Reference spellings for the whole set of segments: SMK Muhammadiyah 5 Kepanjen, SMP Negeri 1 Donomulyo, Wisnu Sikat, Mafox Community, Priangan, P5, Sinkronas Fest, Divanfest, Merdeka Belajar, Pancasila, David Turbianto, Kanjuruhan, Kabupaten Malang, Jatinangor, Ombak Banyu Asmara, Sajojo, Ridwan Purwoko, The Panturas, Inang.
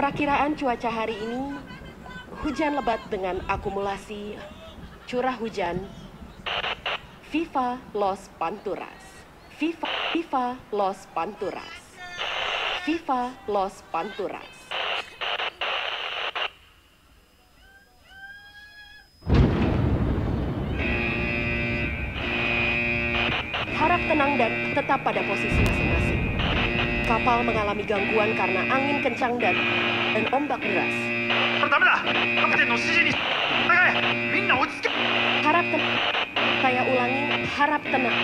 Perakiraan cuaca hari ini, hujan lebat dengan akumulasi curah hujan FIFA Los Panturas. FIFA Los Panturas. FIFA Los Panturas. Harap tenang dan tetap pada posisi masing-masing. Kapal mengalami gangguan karena angin kencang dan ombak deras. Saya ulangi, harap tenang.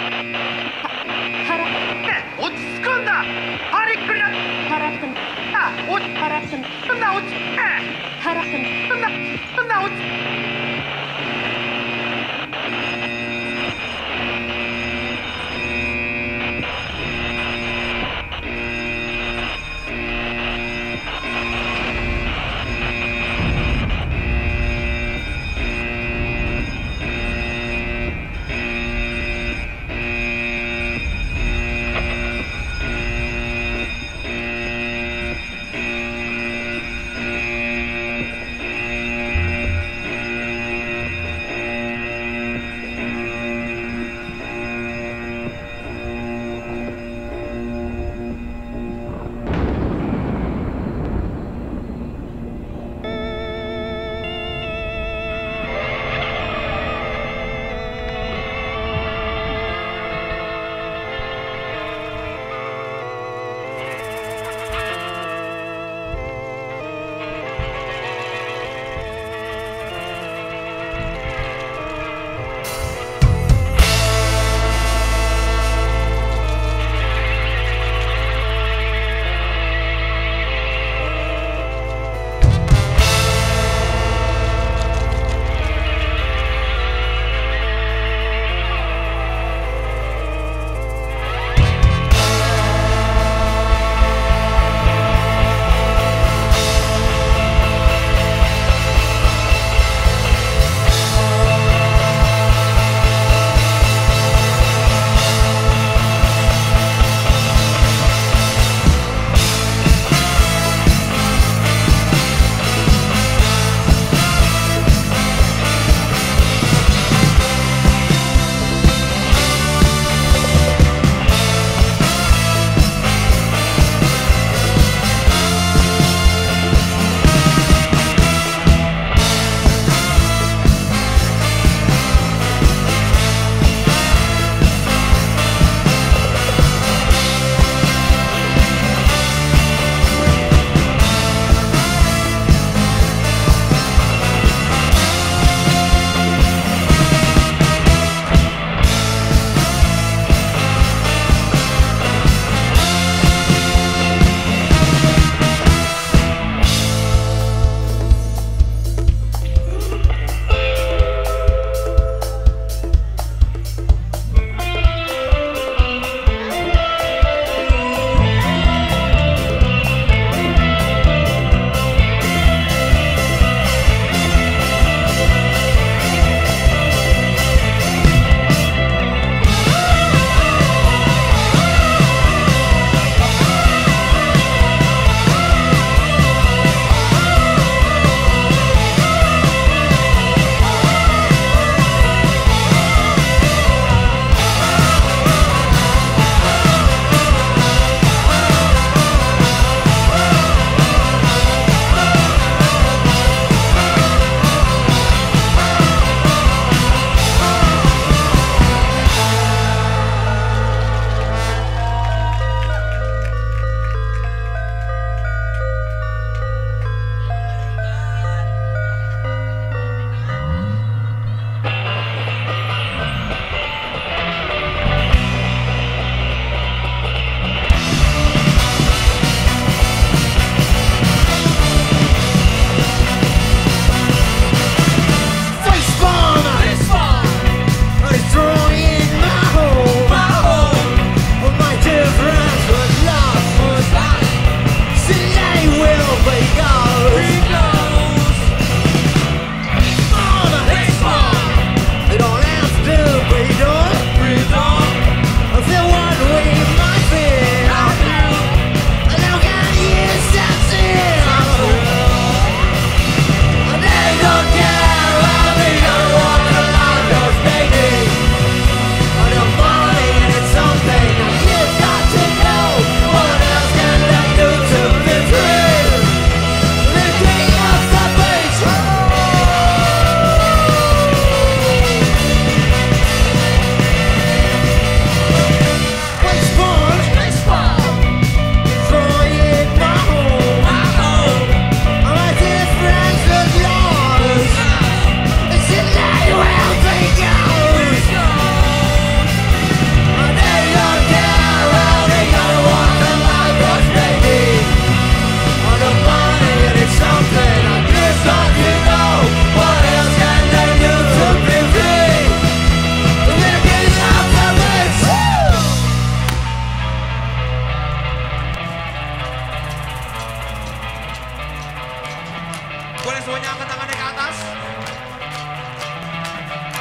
semuanya angkat tangannya ke atas.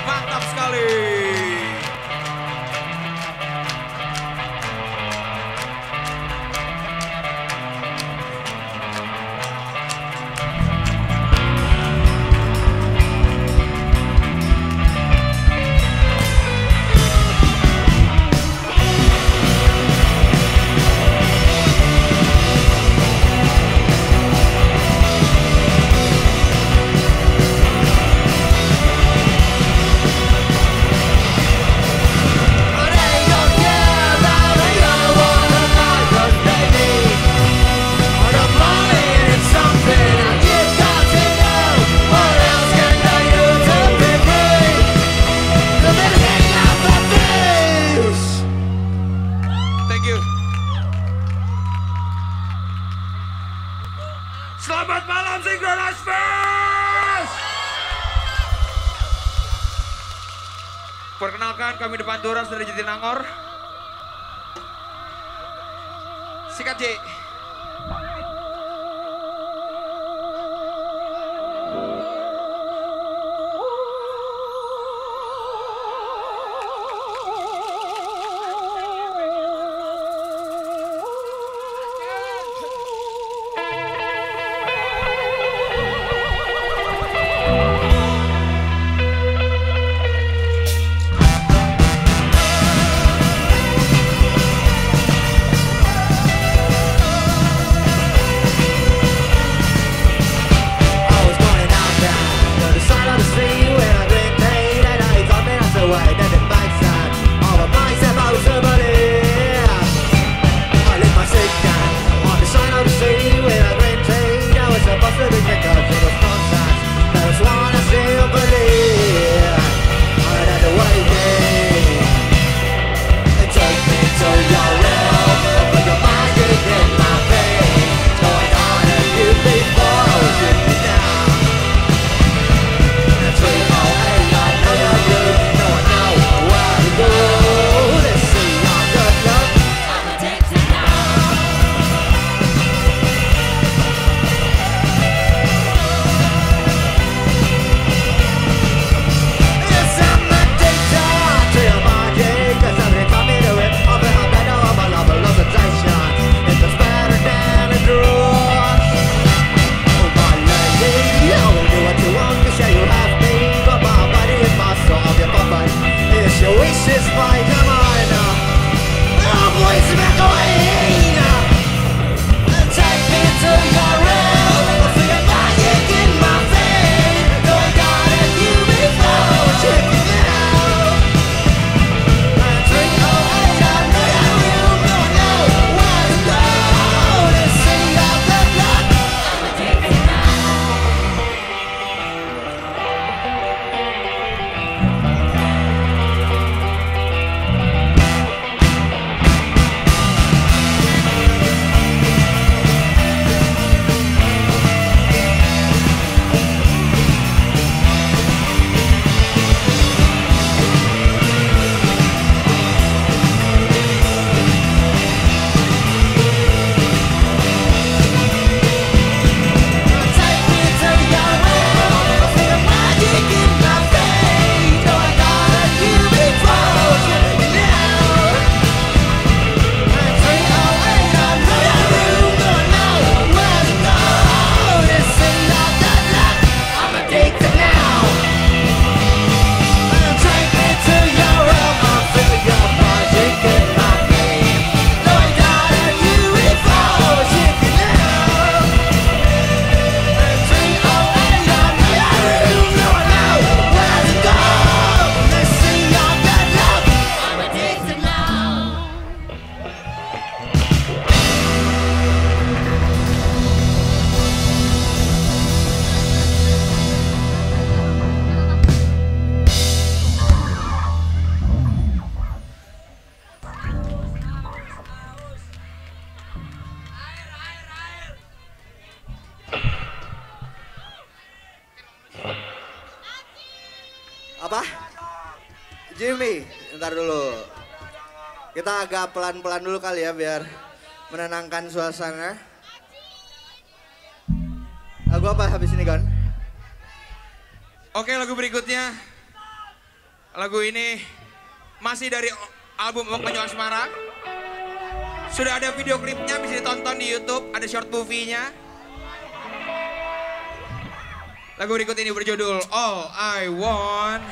Mantap sekali. Selamat malam Sinkronas Fest. Perkenalkan kami David Turbianto dari Jatinangor. Sikat J. Kita agak pelan-pelan dulu kali ya biar menenangkan suasana. Lagu apa habis ini, Gon? Oke, lagu berikutnya. Lagu ini masih dari album Ombak Banyu Asmara. Sudah ada video klipnya, bisa ditonton di YouTube, ada short movie-nya. Lagu berikut ini berjudul All I Want.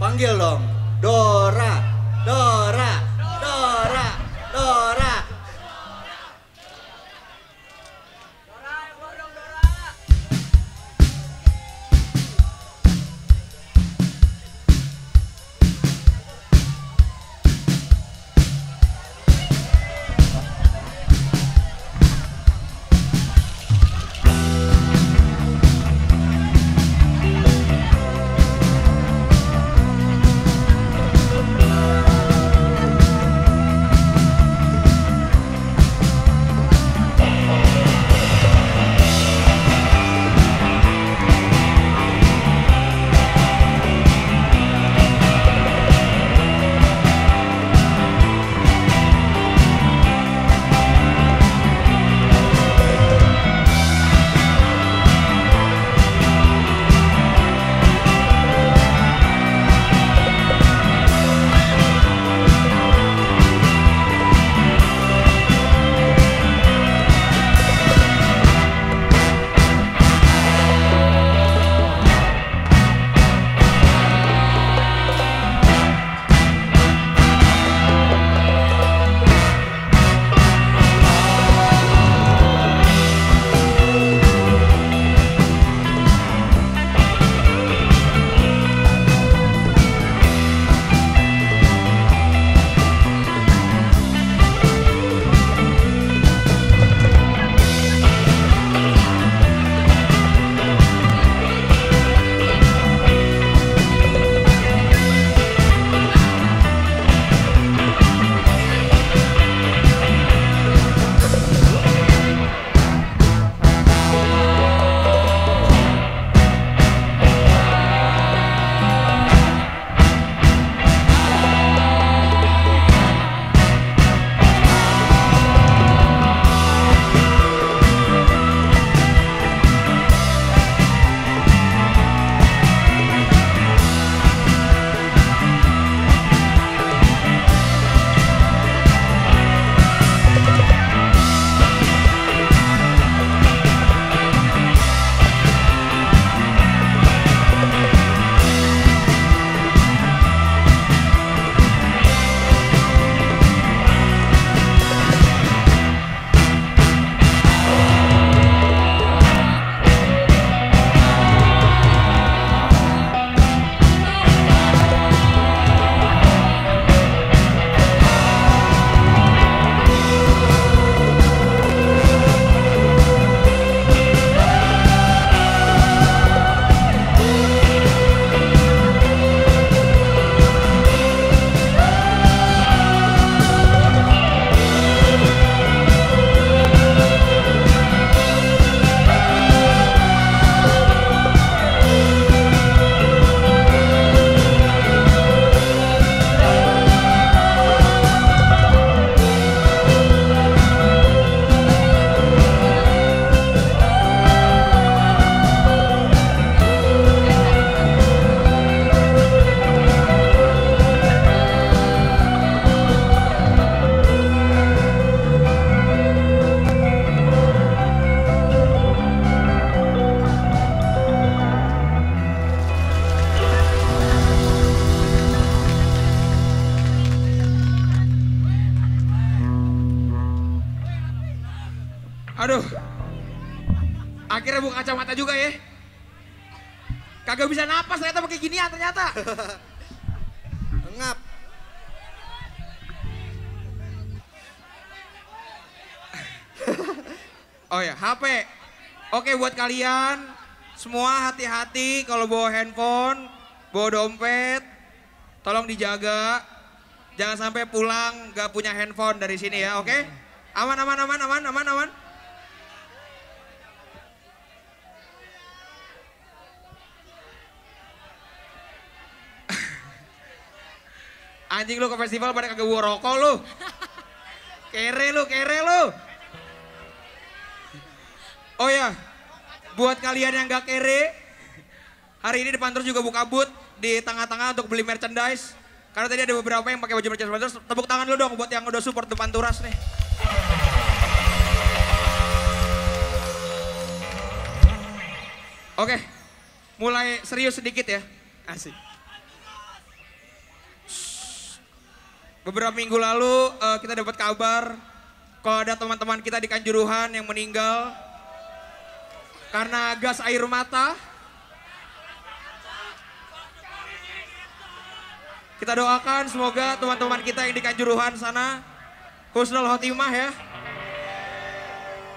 Panggil dong, Dora, Dora, Dora, Dora. Dora, bawa dong Dora. kacamata juga ya. Kagak bisa napas ternyata pakai ginian ternyata. Ngap. Oh ya, HP. Oke, buat kalian semua hati-hati kalau bawa handphone, bawa dompet, tolong dijaga. Jangan sampai pulang gak punya handphone dari sini ya, oke? Aman, aman, aman, aman, aman, aman. Anjing lu ke festival pada kagak bawa rokok lu. Kere lu, kere lu. Oh ya, buat kalian yang gak kere, hari ini depan terus juga buka booth di tengah-tengah untuk beli merchandise. Karena tadi ada beberapa yang pakai baju merchandise. Tepuk tangan lu dong buat yang udah support depan Panturas nih. Oke, mulai serius sedikit ya. Asik. Beberapa minggu lalu kita dapat kabar kalau ada teman-teman kita di Kanjuruhan yang meninggal karena gas air mata. Kita doakan semoga teman-teman kita yang di Kanjuruhan sana husnul khotimah ya.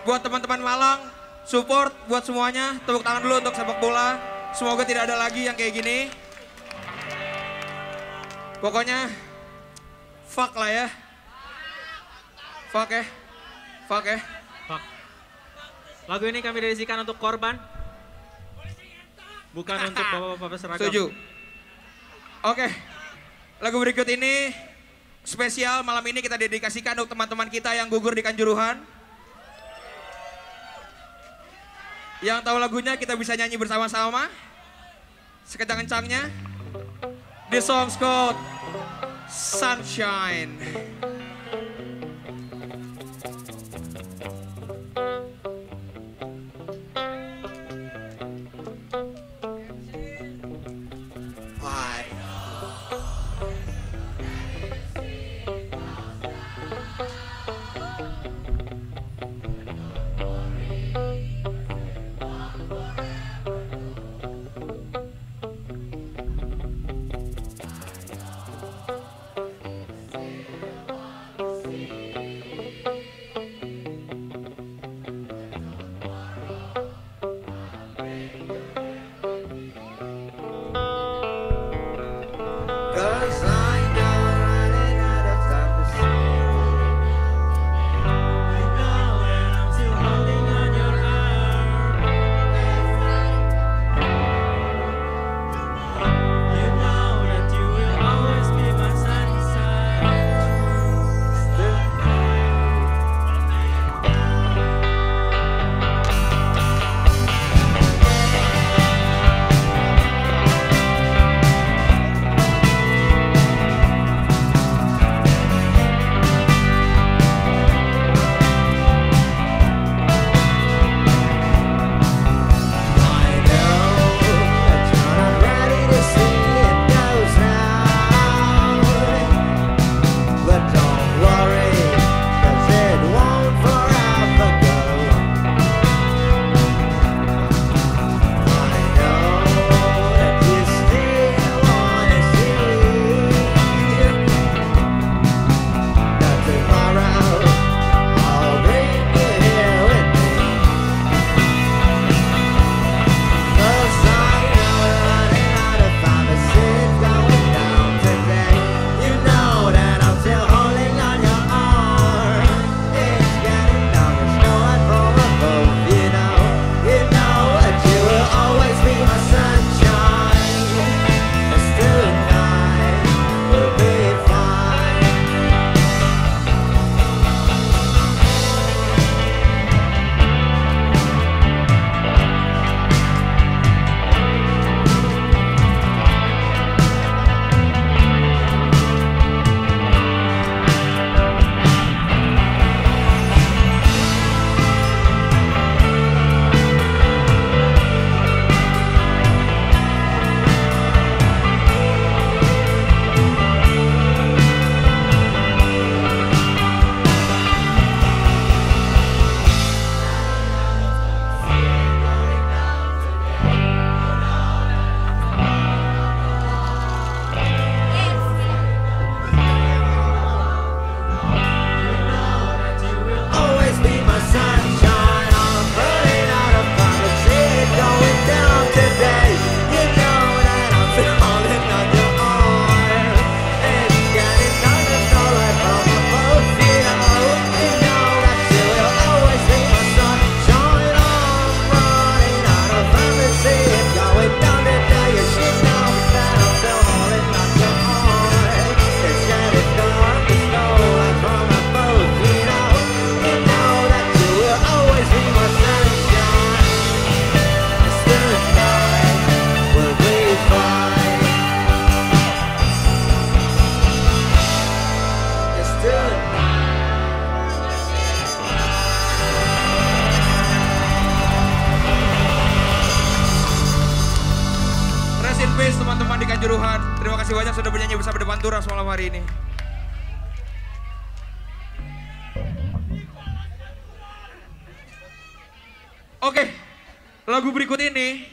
Buat teman-teman Malang, support buat semuanya. Tepuk tangan dulu untuk sepak bola. Semoga tidak ada lagi yang kayak gini. Pokoknya fuck lah ya. Fuck ya. Fuck ya. Fuck. Lagu ini kami dedikasikan untuk korban. Bukan untuk bapak-bapak seragam. Setuju. Oke. Lagu berikut ini spesial malam ini kita dedikasikan untuk teman-teman kita yang gugur di Kanjuruhan. Yang tahu lagunya kita bisa nyanyi bersama-sama. Sekencang-kencangnya. The song's called Sunshine. Why? Divanfest, teman-teman di Kanjuruhan. Terima kasih banyak sudah bernyanyi bersama The Panturas malam hari ini. Oke, lagu berikut ini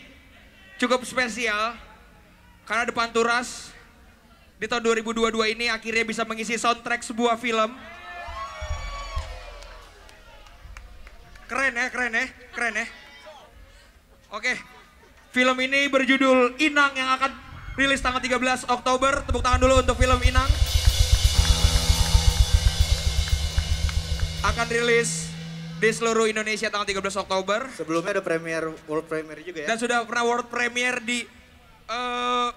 cukup spesial karena The Panturas di tahun 2022 ini akhirnya bisa mengisi soundtrack sebuah film. Keren ya, keren ya, keren ya. Oke, film ini berjudul Inang yang akan rilis tanggal 13 Oktober. Tepuk tangan dulu untuk film Inang. Akan rilis di seluruh Indonesia tanggal 13 Oktober. Sebelumnya ada premier, world premier juga ya. Dan sudah pernah world premier di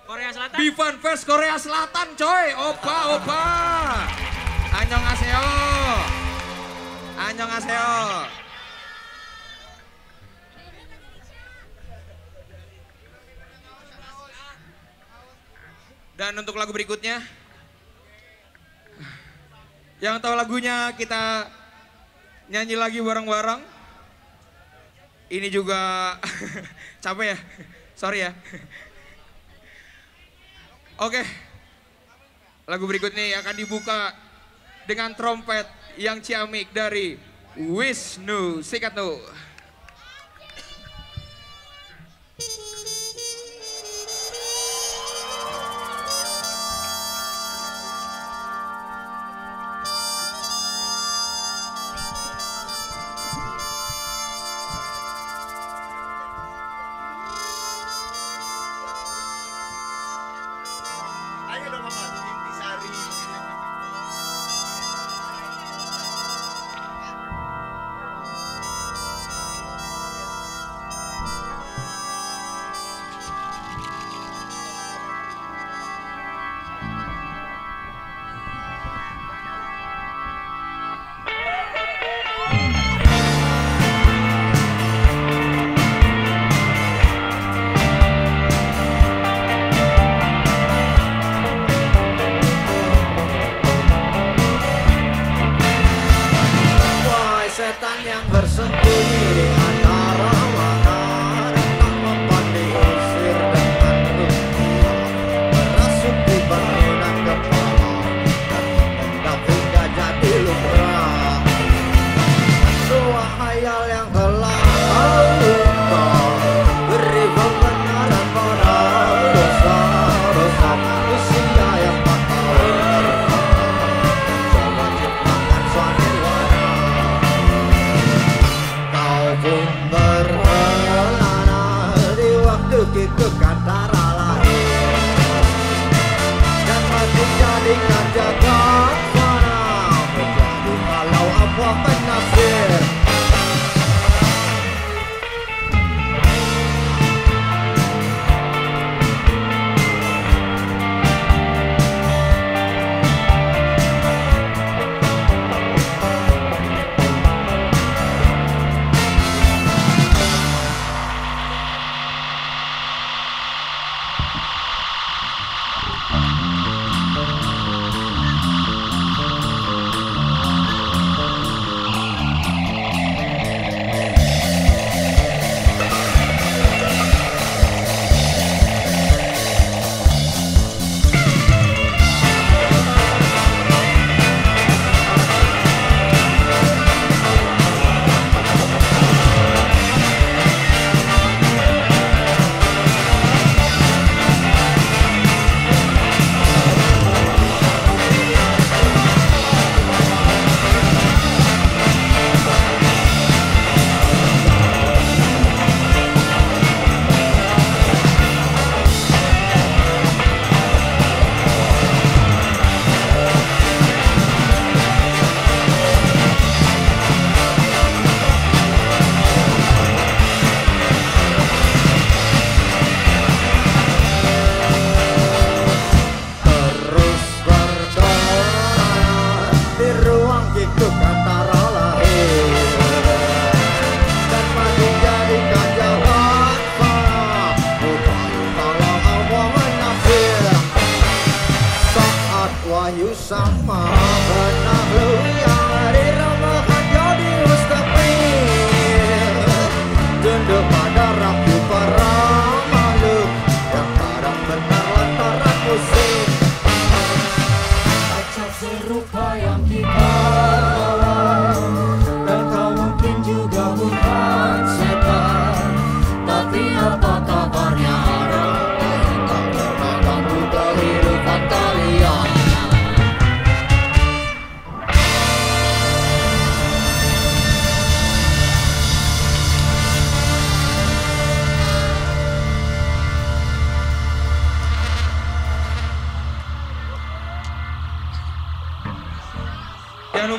Korea Selatan. Divanfest Korea Selatan coy, opa. Annyeonghaseyo. Annyeonghaseyo. Dan untuk lagu berikutnya, yang tahu lagunya kita nyanyi lagi bareng-bareng. Ini juga capek ya, sorry ya. Oke, lagu berikutnya akan dibuka dengan trompet yang ciamik dari Wisnu Sikat.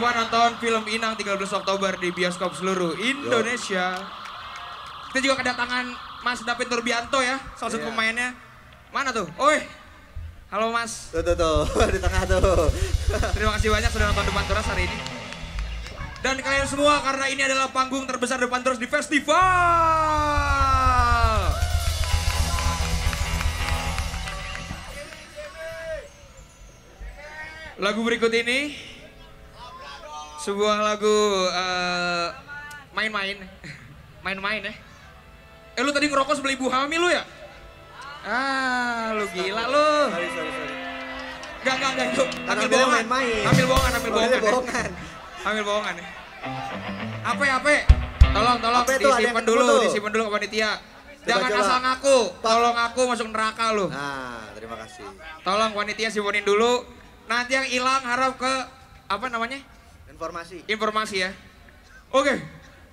lupa nonton film Inang 13 Oktober di bioskop seluruh Indonesia. Kita juga kedatangan Mas David Turbianto ya, salah satu pemainnya. Mana tuh? Oi, halo Mas. Tuh, di tengah tuh. Terima kasih banyak sudah nonton Depan Turas hari ini. Dan kalian semua karena ini adalah panggung terbesar Depan Turas di festival. Lagu berikut ini sebuah lagu main-main ya. Lu tadi ngerokok sebelah ibu hamil lu ya? Ah, lu gila lu. Sorry. Enggak itu. Ambil bohongan. Ambil bohongan. Apa? Tolong disimpan dulu ke panitia. Jangan asal ngaku. Tolong aku masuk neraka lu. Nah, terima kasih. Tolong panitia simpanin dulu. Nanti yang hilang harap ke apa namanya? Informasi ya. Oke,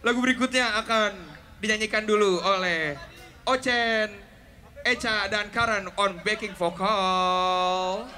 lagu berikutnya akan dinyanyikan dulu oleh Ocen, Echa dan Karen on backing vocal.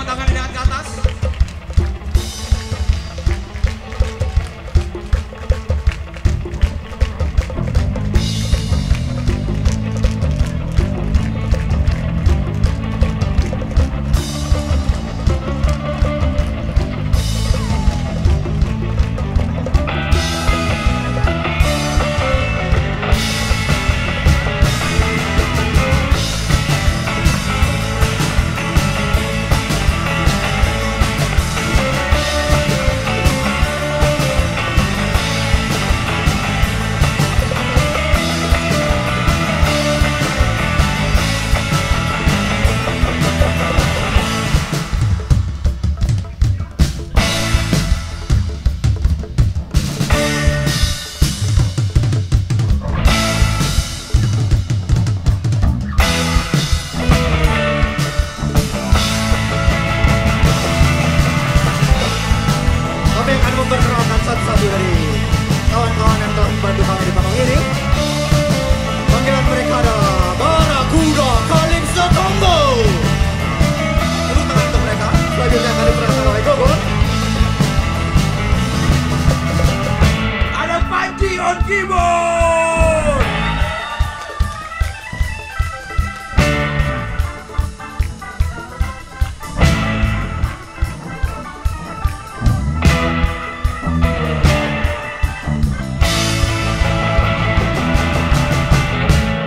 Tangan ke atas. keyboard.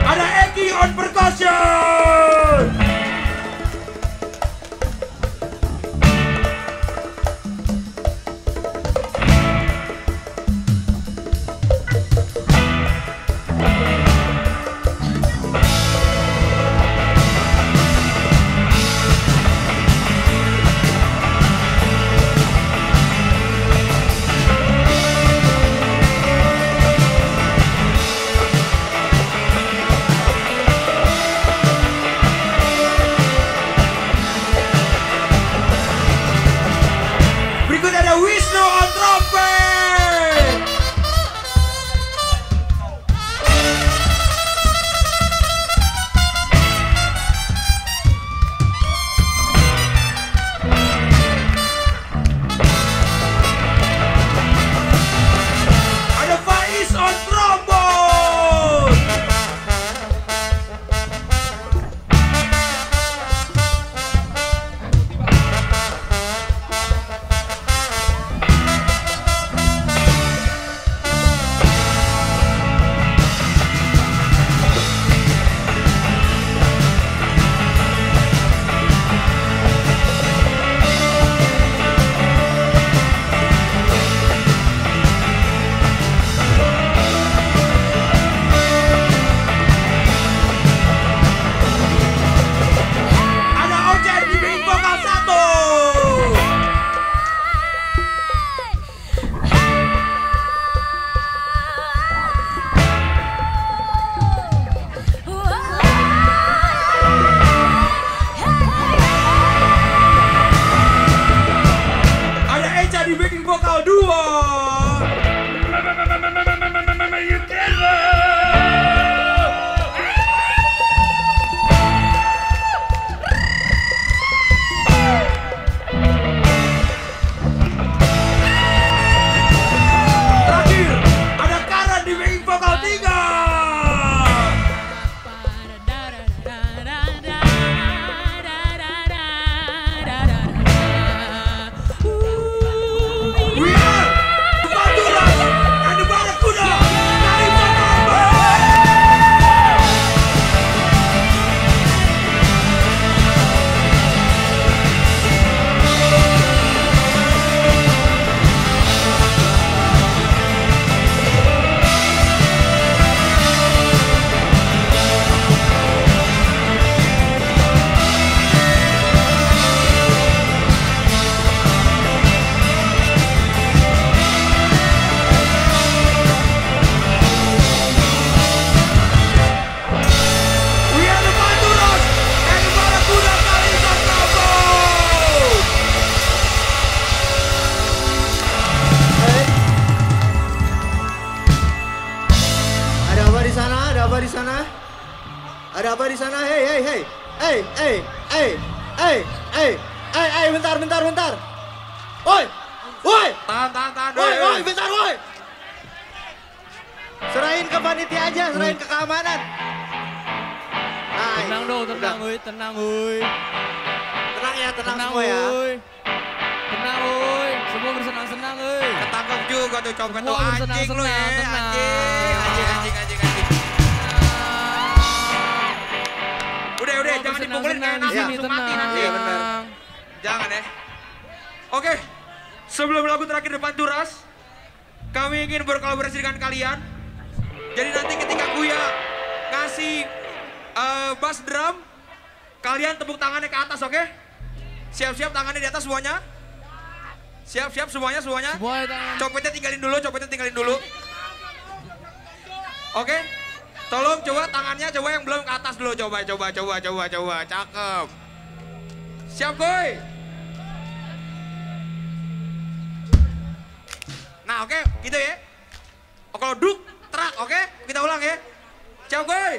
Ada Eki on percussion. Bentar. Woi. Tahan. Woi, bentar, woi. Serahin ke panitia aja, serahin ke keamanan. Nah, tenang dong, tenang, woi. Tenang ya, tenang semua. Tenang, woi. Semua bersenang-senang, woi. Ketangkep juga tuh cowok itu anjing lu ya, anjing. Udah, jangan dipukulin kayak langsung mati nanti. Jangan ya. Oke, sebelum lagu terakhir Depan Turas, kami ingin berkolaborasi dengan kalian. Jadi nanti ketika Buya ngasih bass drum, kalian tepuk tangannya ke atas, oke? Siap-siap tangannya di atas semuanya. Siap-siap semuanya. Copetnya tinggalin dulu. Oke, tolong coba tangannya, coba yang belum ke atas dulu, coba. Cakep. Siap, boy. Nah, oke, gitu ya. Kalau duk, terak, oke? Kita ulang ya. Ciao, boy.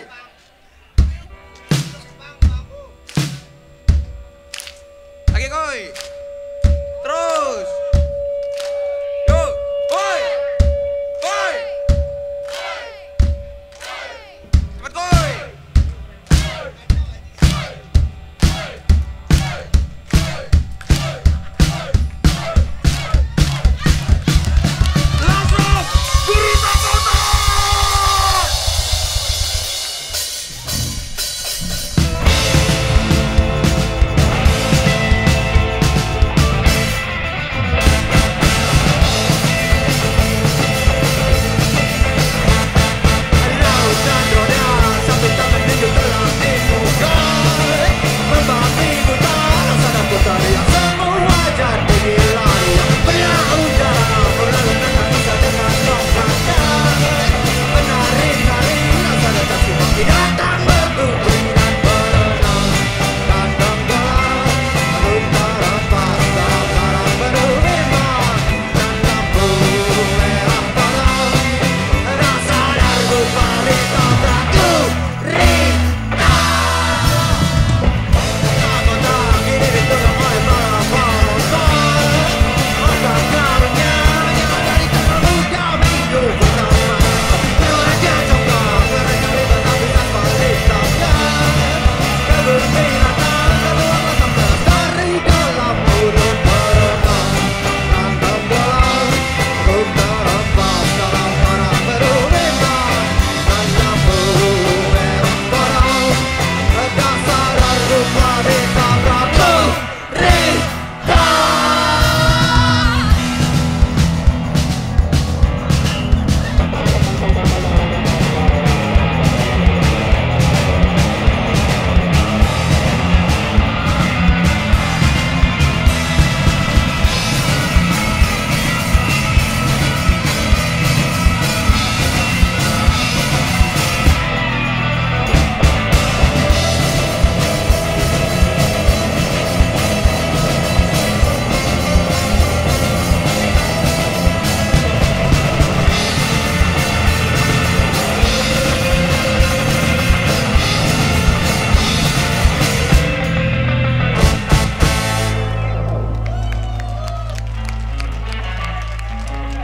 Lagi, boy. Terus. Yo, boy.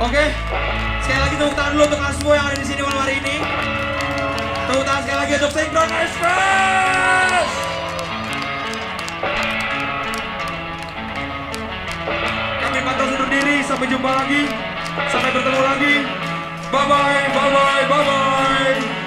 Oke, sekali lagi tepuk tangan dulu untuk kalian semua yang ada di sini malam hari ini. Tepuk tangan sekali lagi untuk Synchronize Express. Kami pantau undur diri, sampai jumpa lagi, sampai bertemu lagi. Bye bye, bye bye, bye bye.